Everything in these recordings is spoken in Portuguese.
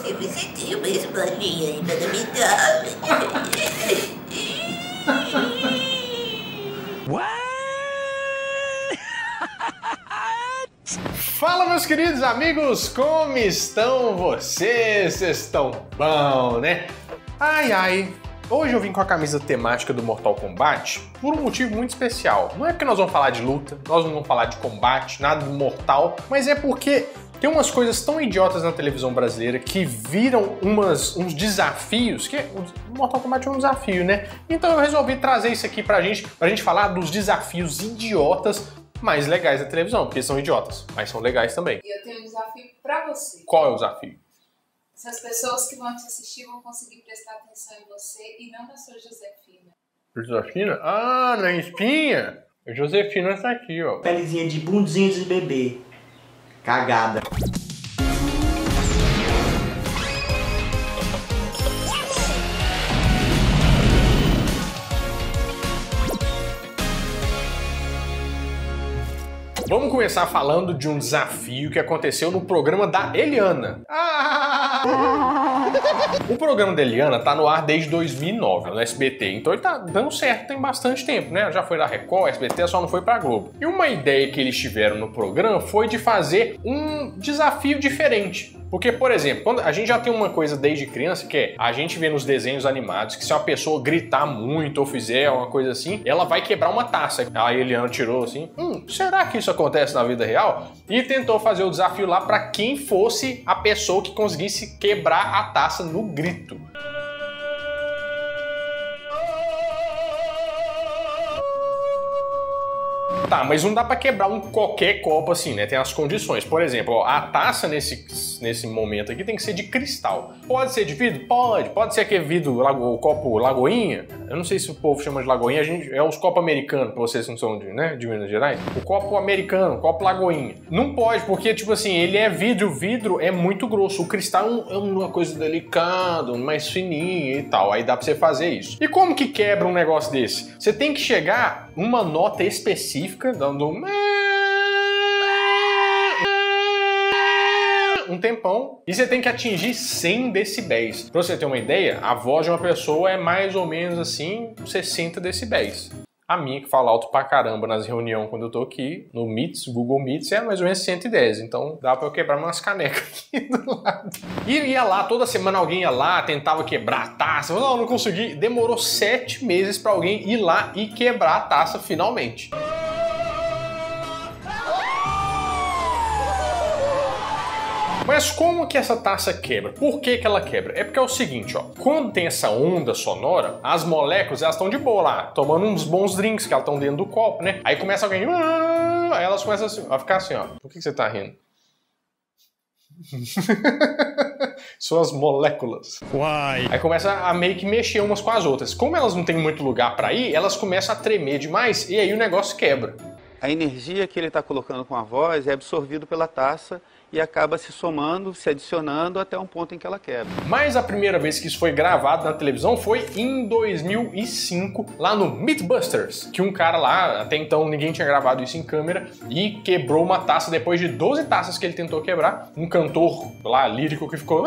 Se você tem uma espadinha aí para me dar... Fala, meus queridos amigos, como estão vocês? Vocês estão bom, né? Ai, ai, hoje eu vim com a camisa temática do Mortal Kombat por um motivo muito especial. Não é porque nós vamos falar de luta, nós não vamos falar de combate, nada do mortal, mas é porque... tem umas coisas tão idiotas na televisão brasileira que viram uns desafios, que o Mortal Kombat é um desafio, né? Então eu resolvi trazer isso aqui pra gente falar dos desafios idiotas mais legais da televisão, porque são idiotas, mas são legais também. E eu tenho um desafio pra você. Qual é o desafio? Essas pessoas que vão te assistir vão conseguir prestar atenção em você e não na sua Josefina. Josefina? Ah, na espinha? Josefina é essa aqui, ó. Pelezinha de bundinha de bebê. Cagada. Vamos começar falando de um desafio que aconteceu no programa da Eliana. O programa da Eliana tá no ar desde 2009, no SBT, então ele tá dando certo tem bastante tempo, né? Já foi da Record, SBT, só não foi pra Globo. E uma ideia que eles tiveram no programa foi de fazer um desafio diferente. Porque, por exemplo, quando a gente já tem uma coisa desde criança, que é a gente vê nos desenhos animados que se uma pessoa gritar muito ou fizer uma coisa assim, ela vai quebrar uma taça. Aí a Eliana tirou assim, será que isso acontece na vida real? E tentou fazer o desafio lá pra quem fosse a pessoa que conseguisse quebrar a taça no grito. Tá, mas não dá pra quebrar qualquer copo assim, né? Tem as condições. Por exemplo, ó, a taça nesse momento aqui tem que ser de cristal. Pode ser de vidro? Pode. Pode ser aquele vidro, o copo lagoinha. Eu não sei se o povo chama de lagoinha. A gente, é os copos americanos, pra vocês não são de Minas Gerais. O copo americano, o copo lagoinha. Não pode, porque, tipo assim, ele é vidro. O vidro é muito grosso. O cristal é uma coisa delicada, mais fininha e tal. Aí dá pra você fazer isso. E como que quebra um negócio desse? Você tem que chegar uma nota específica dando um tempão e você tem que atingir 100 decibéis. Pra você ter uma ideia, a voz de uma pessoa é mais ou menos assim, 60 decibéis. A minha, que fala alto pra caramba nas reuniões quando eu tô aqui, no Meets, Google Meets, é mais ou menos 110. Então dá pra eu quebrar umas canecas aqui do lado. E ia lá, toda semana alguém ia lá, tentava quebrar a taça. Mas não consegui. Demorou 7 meses pra alguém ir lá e quebrar a taça finalmente. Mas como que essa taça quebra? Por que que ela quebra? É porque é o seguinte, ó. Quando tem essa onda sonora, as moléculas, elas estão de boa lá, tomando uns bons drinks, que elas estão dentro do copo, né? Aí começa alguém... aí elas começam assim, a ficar assim, ó. Por que você tá rindo? São as moléculas. Uai. Aí começa a meio que mexer umas com as outras. Como elas não têm muito lugar pra ir, elas começam a tremer demais e aí o negócio quebra. A energia que ele tá colocando com a voz é absorvida pela taça e acaba se somando, se adicionando até um ponto em que ela quebra. Mas a primeira vez que isso foi gravado na televisão foi em 2005, lá no Mythbusters, que um cara lá, até então ninguém tinha gravado isso em câmera, e quebrou uma taça depois de 12 taças que ele tentou quebrar, um cantor lá lírico que ficou...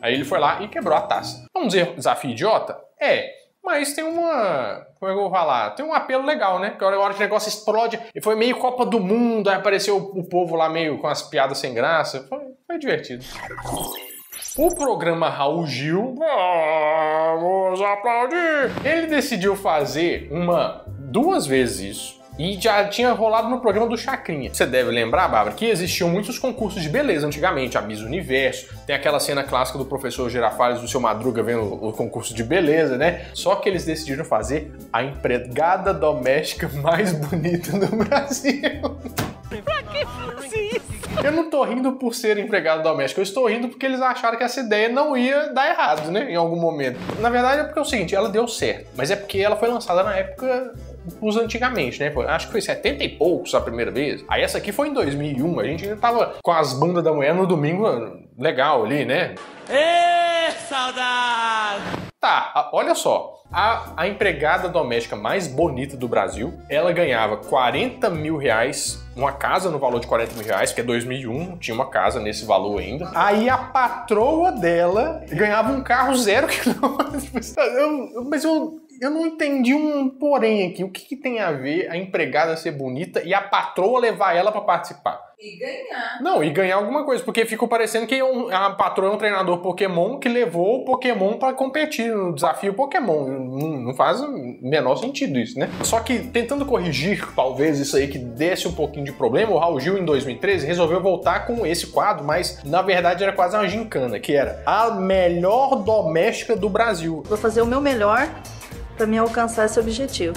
aí ele foi lá e quebrou a taça. Vamos dizer, desafio idiota? É... mas tem uma... como é que eu vou falar? Tem um apelo legal, né? Porque a hora que o negócio explode... e foi meio Copa do Mundo, aí apareceu o povo lá meio com as piadas sem graça. Foi divertido. O programa Raul Gil... vamos aplaudir! Ele decidiu fazer duas vezes isso. E já tinha rolado no programa do Chacrinha. Você deve lembrar, Bárbara, que existiam muitos concursos de beleza antigamente. A Miss Universo, tem aquela cena clássica do Professor Girafales do Seu Madruga vendo o concurso de beleza, né? Só que eles decidiram fazer a empregada doméstica mais bonita do Brasil. Pra que fazer isso? Eu não tô rindo por ser empregado doméstico, eu estou rindo porque eles acharam que essa ideia não ia dar errado, né? Em algum momento. Na verdade é porque é o seguinte, ela deu certo, mas é porque ela foi lançada na época... antigamente, né? Acho que foi 70 e poucos a primeira vez. Aí essa aqui foi em 2001. A gente ainda tava com as bandas da manhã no domingo legal ali, né? Ê, saudade! Tá, olha só. A empregada doméstica mais bonita do Brasil, ela ganhava 40 mil reais uma casa no valor de 40 mil reais, que é 2001, tinha uma casa nesse valor ainda. Aí a patroa dela ganhava um carro zero quilômetro. Mas eu não entendi um porém aqui. O que, que tem a ver a empregada ser bonita e a patroa levar ela pra participar? E ganhar. Não, e ganhar alguma coisa, porque ficou parecendo que a patroa é um treinador Pokémon que levou o Pokémon pra competir no desafio Pokémon. Não faz o menor sentido isso, né? Só que tentando corrigir, talvez, isso aí que desse um pouquinho de problema, o Raul Gil, em 2013, resolveu voltar com esse quadro, mas na verdade era quase uma gincana, que era a melhor doméstica do Brasil. Vou fazer o meu melhor pra me alcançar esse objetivo.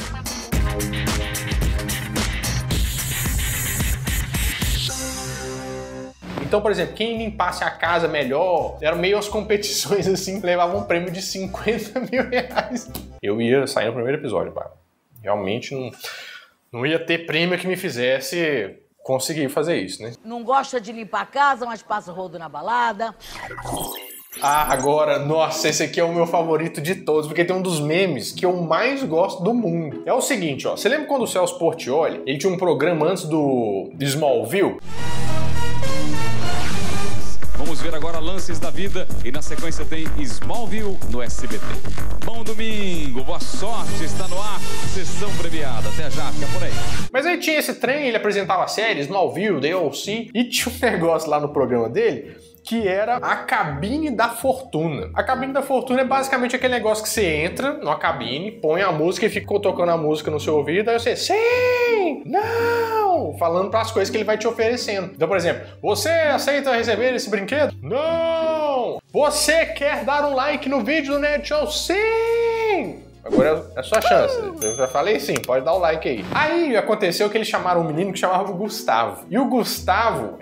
Então, por exemplo, quem limpasse a casa melhor, eram meio as competições assim, levavam um prêmio de 50 mil reais. Eu ia sair no primeiro episódio, cara. Realmente não ia ter prêmio que me fizesse conseguir fazer isso, né? Não gosta de limpar a casa, mas passa rodo na balada. Ah, agora, nossa, esse aqui é o meu favorito de todos, porque tem um dos memes que eu mais gosto do mundo. É o seguinte, ó, você lembra quando o Celso Portioli, ele tinha um programa antes do Smallville? Vamos ver agora lances da vida e na sequência tem Smallville no SBT. Bom domingo, boa sorte, está no ar, sessão premiada. Até já, fica por aí. Mas aí tinha esse trem, ele apresentava a série Smallville, The OC, e tinha um negócio lá no programa dele que era a cabine da fortuna. A cabine da fortuna é basicamente aquele negócio que você entra numa cabine, põe a música e fica tocando a música no seu ouvido, aí você, sim, não, falando para as coisas que ele vai te oferecendo. Então, por exemplo, você aceita receber esse brinquedo? Não! Você quer dar um like no vídeo do Nerd Show? Sim! Agora é a sua chance. Eu já falei sim, pode dar o like aí. Aí aconteceu que eles chamaram um menino que chamava o Gustavo. E o Gustavo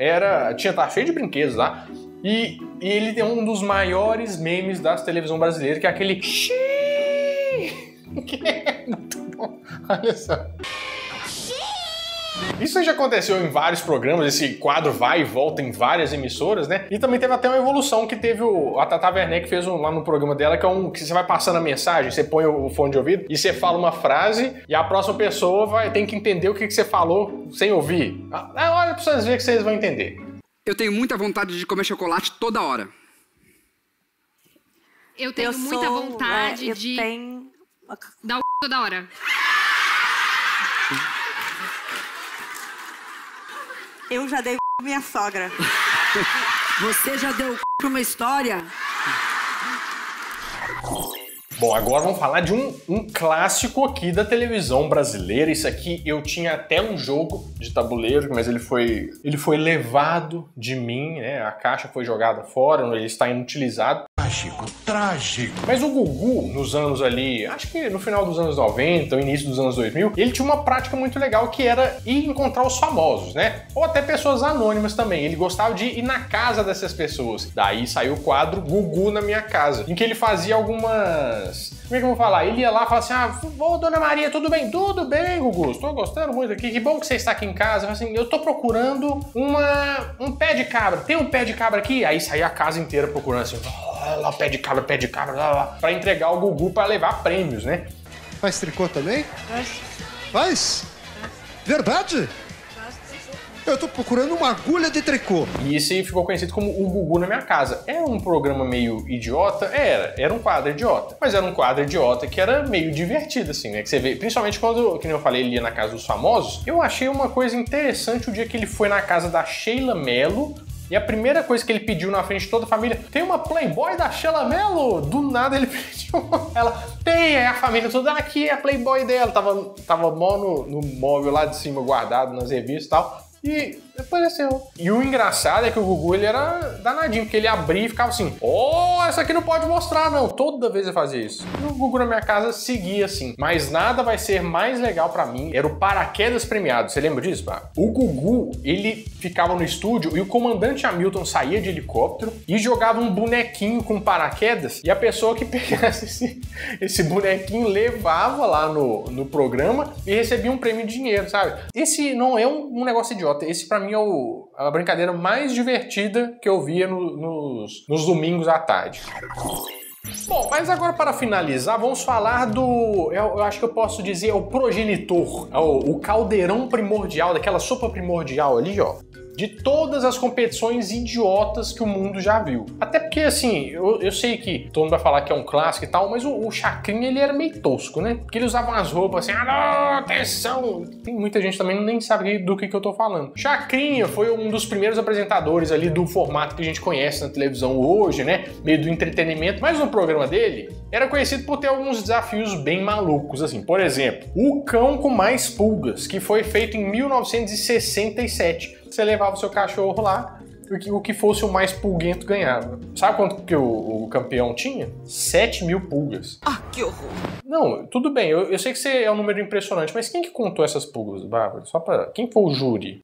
tava cheio de brinquedos lá. E ele tem um dos maiores memes da televisão brasileira, que é aquele xiii, que é muito bom. Olha só. Isso já aconteceu em vários programas, esse quadro vai e volta em várias emissoras, né? E também teve até uma evolução que teve a Tata Werneck fez lá no programa dela, que é que você vai passando a mensagem, você põe o fone de ouvido e você fala uma frase e a próxima pessoa tem que entender o que você falou sem ouvir. Olha pra vocês verem que vocês vão entender. Eu tenho muita vontade de comer chocolate toda hora. Eu tenho muita vontade de dar o c... toda hora. Eu já dei o c... pra minha sogra. Você já deu o c... pra uma história? Bom, agora vamos falar de um clássico aqui da televisão brasileira. Isso aqui eu tinha até um jogo de tabuleiro, mas ele foi levado de mim, né? A caixa foi jogada fora, ele está inutilizado. Trágico, trágico. Mas o Gugu, nos anos ali, acho que no final dos anos 90, no início dos anos 2000, ele tinha uma prática muito legal que era ir encontrar os famosos, né? Ou até pessoas anônimas também. Ele gostava de ir na casa dessas pessoas. Daí saiu o quadro Gugu na Minha Casa, em que ele fazia algumas... Como é que eu vou falar? Ele ia lá e falava assim, ô Dona Maria, tudo bem? Tudo bem, Gugu, estou gostando muito aqui, que bom que você está aqui em casa. Assim, eu estou procurando um pé de cabra, tem um pé de cabra aqui? Aí saía a casa inteira procurando assim, lá, pé de cabra, lá, pra entregar o Gugu para levar prêmios, né? Faz tricô também? Faz. Faz? Verdade? Eu tô procurando uma agulha de tricô. E esse ficou conhecido como o Gugu na Minha Casa. Era um programa meio idiota? Era um quadro idiota. Mas era um quadro idiota que era meio divertido, assim, né? Que você vê, principalmente quando, que nem eu falei, ele ia na casa dos famosos. Eu achei uma coisa interessante o dia que ele foi na casa da Sheila Mello. E a primeira coisa que ele pediu na frente de toda a família, tem uma Playboy da Sheila Mello? Do nada ele pediu ela, tem, aí a família toda, aqui é a Playboy dela. Tava mó no móvel lá de cima, guardado nas revistas e tal. E apareceu. E o engraçado é que o Gugu, ele era danadinho, porque ele abria e ficava assim, essa aqui não pode mostrar, não. Toda vez eu fazia isso. E o Gugu na Minha Casa seguia assim. Mas nada vai ser mais legal pra mim. Era o Paraquedas Premiado. Você lembra disso, pá? O Gugu, ele ficava no estúdio e o comandante Hamilton saía de helicóptero e jogava um bonequinho com paraquedas e a pessoa que pegasse esse bonequinho levava lá no programa e recebia um prêmio de dinheiro, sabe? Esse não é um negócio idiota. Esse pra mim é a brincadeira mais divertida que eu via nos domingos à tarde. Bom, mas agora para finalizar, vamos falar do... Eu acho que eu posso dizer, é o progenitor, é o caldeirão primordial, daquela sopa primordial ali, ó, de todas as competições idiotas que o mundo já viu. Até porque, assim, eu sei que todo mundo vai falar que é um clássico e tal, mas o Chacrinha, ele era meio tosco, né? Porque ele usava umas roupas assim, alô, atenção! Tem muita gente também nem sabe do que eu tô falando. Chacrinha foi um dos primeiros apresentadores ali do formato que a gente conhece na televisão hoje, né? Meio do entretenimento, mas no programa dele era conhecido por ter alguns desafios bem malucos, assim. Por exemplo, o cão com mais pulgas, que foi feito em 1967. Você levava o seu cachorro lá, o que fosse o mais pulguento ganhava. Sabe quanto que o campeão tinha? 7 mil pulgas. Ah, que horror! Não, tudo bem, eu sei que você é um número impressionante, mas quem que contou essas pulgas, Bárbara? Só pra... Quem foi o júri?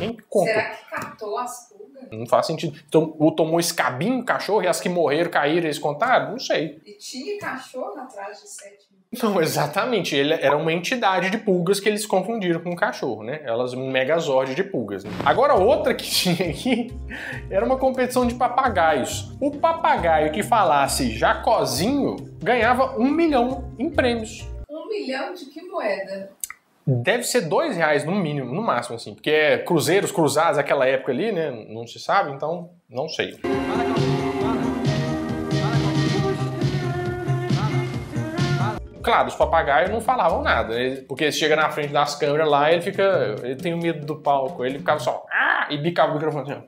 Quem que contou? Será que catou as pulgas? Não faz sentido. Então, ou tomou escabinho o cachorro e as que morreram, caíram, eles contaram? Não sei. E tinha cachorro atrás de 7 mil? Não, exatamente. Ele era uma entidade de pulgas que eles confundiram com o cachorro, né? Elas, um megazord de pulgas. Né? Agora, outra que tinha aqui era uma competição de papagaios. O papagaio que falasse jacozinho ganhava 1 milhão em prêmios. 1 milhão de que moeda? Deve ser R$2 no mínimo, no máximo, assim. Porque é cruzeiros, cruzados, aquela época ali, né? Não se sabe, então não sei. Claro, os papagaios não falavam nada, porque ele chega na frente das câmeras lá, ele fica... Ele tem medo do palco, ele ficava só... Ah! E bicava o microfone assim.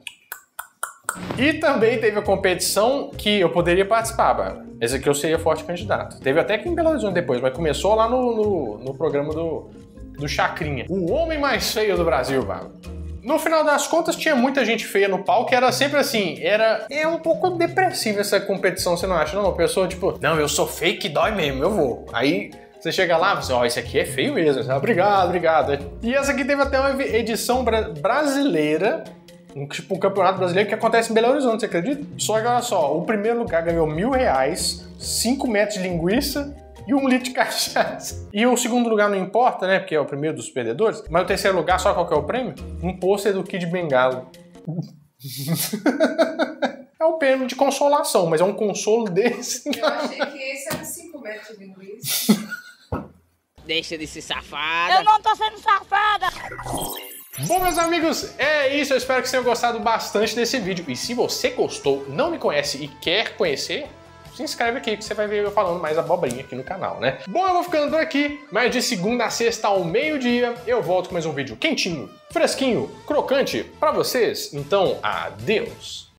E também teve a competição que eu poderia participar, Bárbara. Essa aqui eu seria forte candidato. Teve até aqui em Belo Horizonte depois, mas começou lá no programa do Chacrinha. O homem mais feio do Brasil, Bárbara. No final das contas, tinha muita gente feia no palco, era sempre assim, é um pouco depressiva essa competição, você não acha? Não, a pessoa, tipo, não, eu sou feio que dói mesmo, eu vou. Aí você chega lá e fala, ó, esse aqui é feio mesmo, fala, obrigado, obrigado. E essa aqui teve até uma edição brasileira, tipo um campeonato brasileiro que acontece em Belo Horizonte, você acredita? Só que olha só, o primeiro lugar ganhou R$1.000, 5 metros de linguiça, e 1 litro de cachaça. E o segundo lugar não importa, né? Porque é o primeiro dos perdedores. Mas o terceiro lugar, sabe qual que é o prêmio? Um pôster do Kid Bengalo. É um prêmio de consolação, mas é um consolo desse. Eu achei que esse era 5 metros de linguiça. Deixa de ser safada. Eu não tô sendo safada. Bom, meus amigos, é isso. Eu espero que vocês tenham gostado bastante desse vídeo. E se você gostou, não me conhece e quer conhecer... Se inscreve aqui que você vai ver eu falando mais abobrinha aqui no canal, né? Bom, eu vou ficando por aqui, mas de segunda a sexta ao meio-dia eu volto com mais um vídeo quentinho, fresquinho, crocante pra vocês. Então, adeus!